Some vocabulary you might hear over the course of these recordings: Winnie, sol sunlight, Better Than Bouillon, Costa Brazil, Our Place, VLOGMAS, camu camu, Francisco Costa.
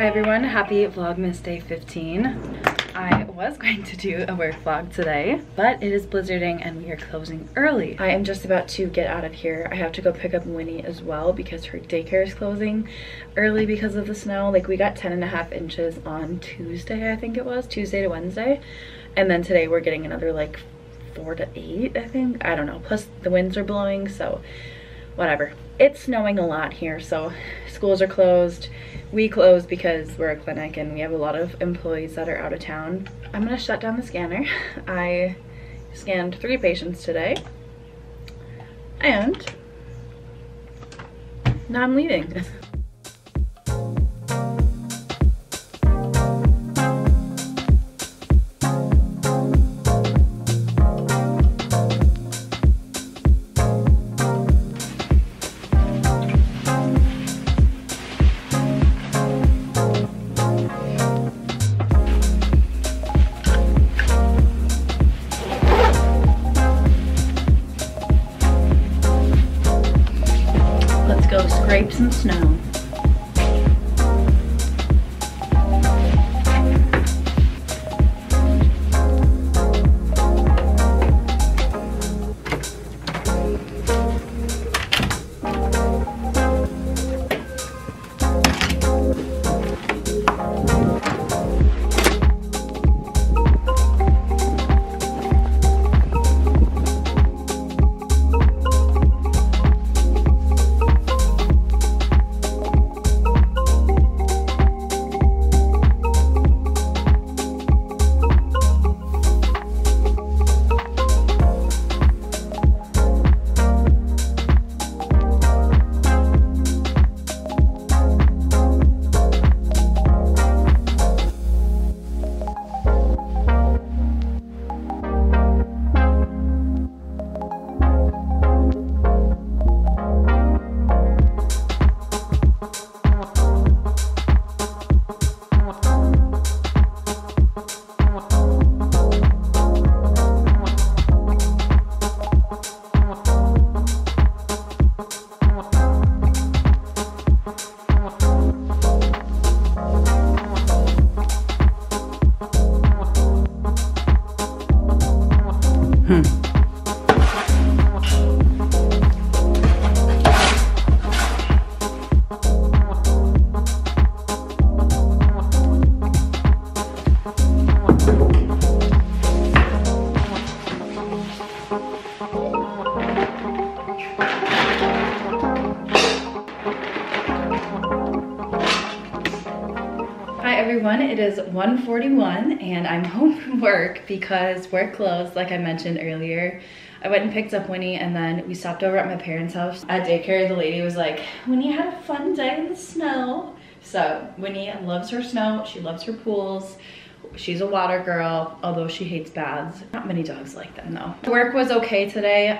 Hi everyone, happy Vlogmas Day 15. I was going to do a work vlog today, but it is blizzarding and we are closing early. I am just about to get out of here. I have to go pick up Winnie as well because her daycare is closing early because of the snow. Like we got 10.5 inches on Tuesday, I think it was, Tuesday to Wednesday. And then today we're getting another like 4 to 8, I think. I don't know, plus the winds are blowing, so whatever. It's snowing a lot here, so schools are closed. We close because we're a clinic and we have a lot of employees that are out of town. I'm gonna shut down the scanner. I scanned 3 patients today and now I'm leaving. Some snow. It is 1:41 and I'm home from work because we're closed, like I mentioned earlier. I went and picked up Winnie and then we stopped over at my parents' house. At daycare, the lady was like, Winnie had a fun day in the snow. So Winnie loves her snow, she loves her pools. She's a water girl, although she hates baths. Not many dogs like them though. Work was okay today.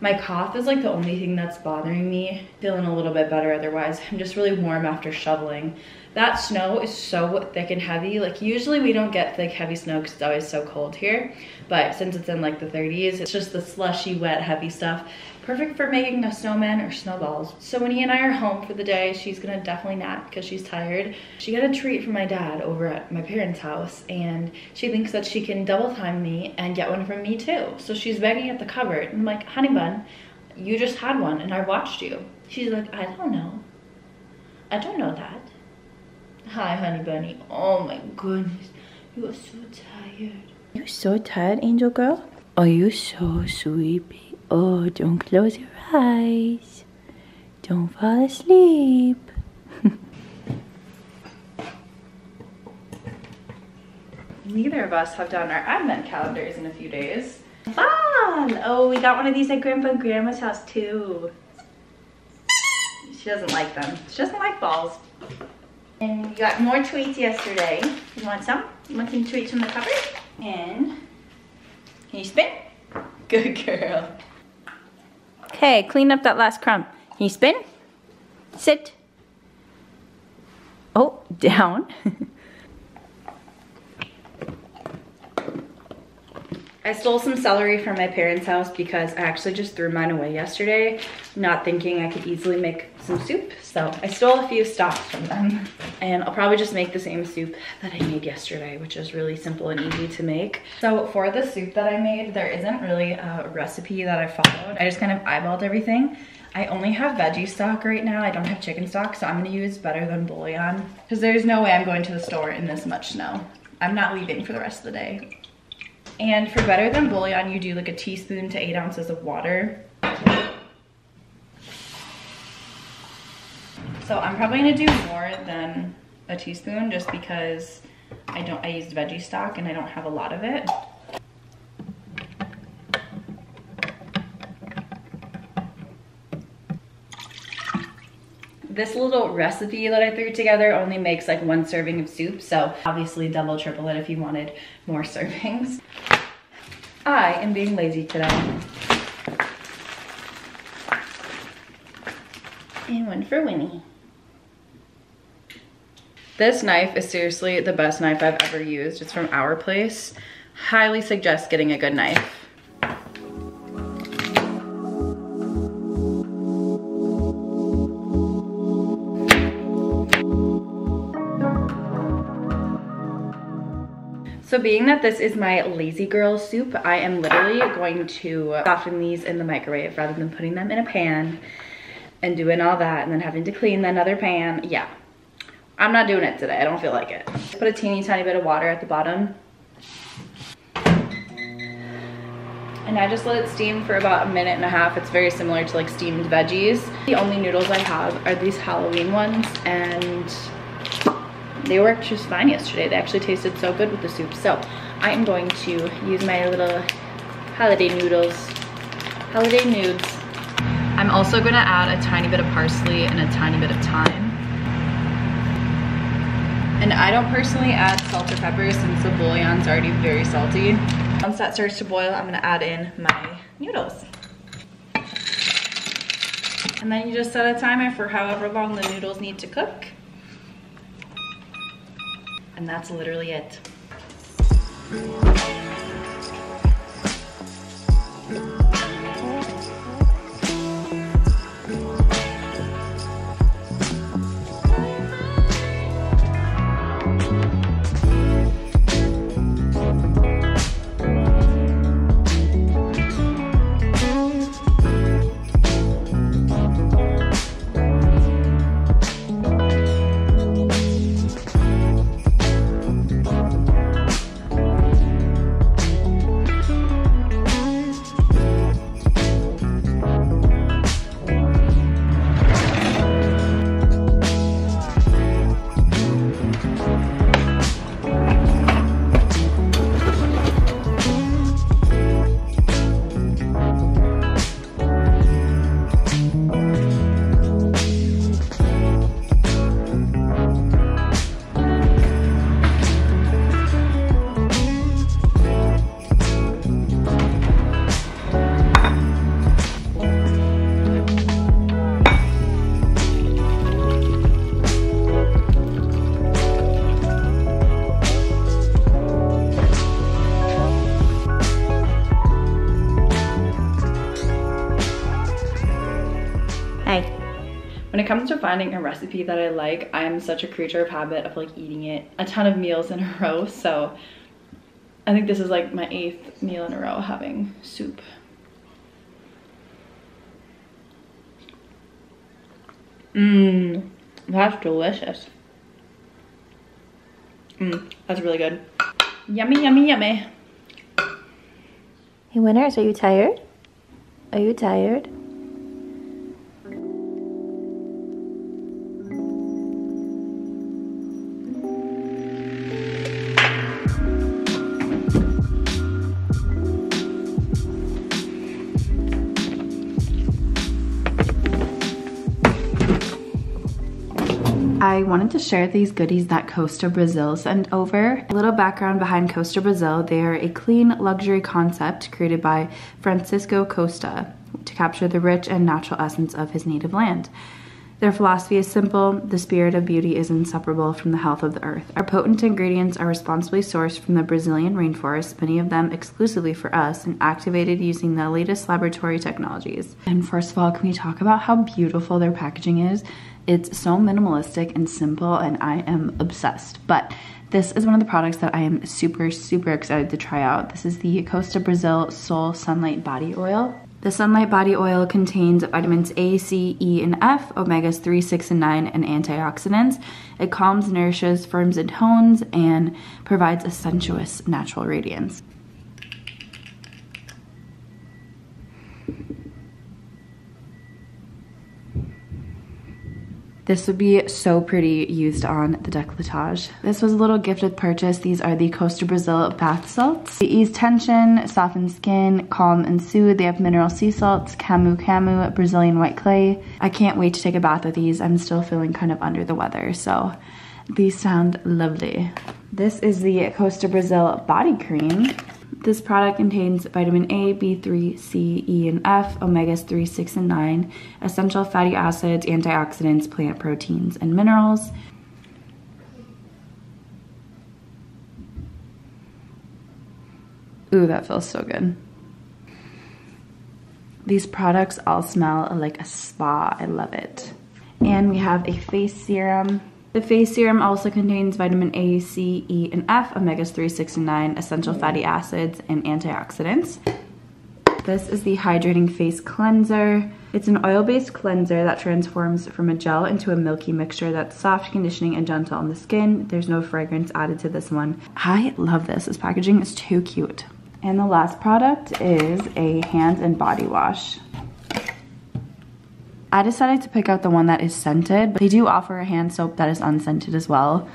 My cough is like the only thing that's bothering me. Feeling a little bit better otherwise. I'm just really warm after shoveling. That snow is so thick and heavy. Like usually we don't get thick, heavy snow because it's always so cold here. But since it's in like the 30s, it's just the slushy, wet, heavy stuff. Perfect for making a snowman or snowballs. So Winnie and I are home for the day. She's gonna definitely nap because she's tired. She got a treat from my dad over at my parents' house and she thinks that she can double time me and get one from me too. So she's begging at the cupboard and I'm like, honey bun, you just had one and I watched you. She's like, I don't know. I don't know that. Hi honey bunny. Oh my goodness. You are so tired. You're so tired, angel girl? Are you so sleepy? Oh, don't close your eyes. Don't fall asleep. Neither of us have done our advent calendars in a few days. Fun! Oh, we got one of these at Grandpa and Grandma's house too. She doesn't like them. She doesn't like balls. And we got more treats yesterday. You want some? You want some treats from the cupboard? And can you spin? Good girl. Okay, clean up that last crumb. Can you spin? Sit. Oh, down. I stole some celery from my parents' house because I actually just threw mine away yesterday, not thinking I could easily make some soup. So I stole a few stalks from them. and I'll probably just make the same soup that I made yesterday, which is really simple and easy to make. So for the soup that I made, there isn't really a recipe that I followed. I just kind of eyeballed everything. I only have veggie stock right now. I don't have chicken stock, so I'm gonna use Better Than Bouillon because there's no way I'm going to the store in this much snow. I'm not leaving for the rest of the day. And for Better Than Bouillon, you do like a teaspoon to 8 ounces of water. So I'm probably gonna do more than a teaspoon just because I used veggie stock and I don't have a lot of it. This little recipe that I threw together only makes like 1 serving of soup, so obviously double, triple it if you wanted more servings. I am being lazy today. And 1 for Winnie. This knife is seriously the best knife I've ever used. It's from Our Place. Highly suggest getting a good knife. So being that this is my lazy girl soup, I am literally going to soften these in the microwave rather than putting them in a pan and doing all that and then having to clean another pan. Yeah, I'm not doing it today. I don't feel like it. Put a teeny tiny bit of water at the bottom. And I just let it steam for about 1.5 minutes. It's very similar to like steamed veggies. The only noodles I have are these Halloween ones, and they worked just fine yesterday. They actually tasted so good with the soup. So I am going to use my little holiday nudes. I'm also gonna add a tiny bit of parsley and a tiny bit of thyme. And I don't personally add salt or pepper since the bouillon's already very salty. Once that starts to boil, I'm gonna add in my noodles. And then you just set a timer for however long the noodles need to cook. And that's literally it. When it comes to finding a recipe that I like, I'm such a creature of habit of like eating it a ton of meals in a row. So I think this is like my 8th meal in a row having soup. That's delicious. That's really good. Yummy, yummy, yummy. Hey winners, are you tired? Are you tired? I wanted to share these goodies that Costa Brazil sent over. A little background behind Costa Brazil: they are a clean luxury concept created by Francisco Costa to capture the rich and natural essence of his native land. Their philosophy is simple. The spirit of beauty is inseparable from the health of the earth. Our potent ingredients are responsibly sourced from the Brazilian rainforest, many of them exclusively for us, and activated using the latest laboratory technologies. And first of all, can we talk about how beautiful their packaging is? It's so minimalistic and simple, and I am obsessed. But this is one of the products that I am super, super excited to try out. This is the Costa Brazil Sol Sunlight Body Oil. The sunlight body oil contains vitamins A, C, E, and F, omegas 3, 6, and 9, and antioxidants. It calms, nourishes, firms, and tones, and provides a sensuous, natural radiance. This would be so pretty used on the décolletage. This was a little gifted purchase. These are the Costa Brazil bath salts. They ease tension, soften skin, calm and soothe. They have mineral sea salts, camu camu, Brazilian white clay. I can't wait to take a bath with these. I'm still feeling kind of under the weather, so these sound lovely. This is the Costa Brazil body cream. This product contains vitamin A, B3, C, E, and F, omegas 3, 6, and 9, essential fatty acids, antioxidants, plant proteins, and minerals. Ooh, that feels so good. These products all smell like a spa. I love it. And we have a face serum. The face serum also contains vitamin A, C, E, and F, omegas 3, 6, and 9, essential fatty acids, and antioxidants. This is the Hydrating Face Cleanser. It's an oil-based cleanser that transforms from a gel into a milky mixture that's soft, conditioning, and gentle on the skin. There's no fragrance added to this one. I love this. This packaging is too cute. And the last product is a hand and body wash. I decided to pick out the one that is scented, but they do offer a hand soap that is unscented as well.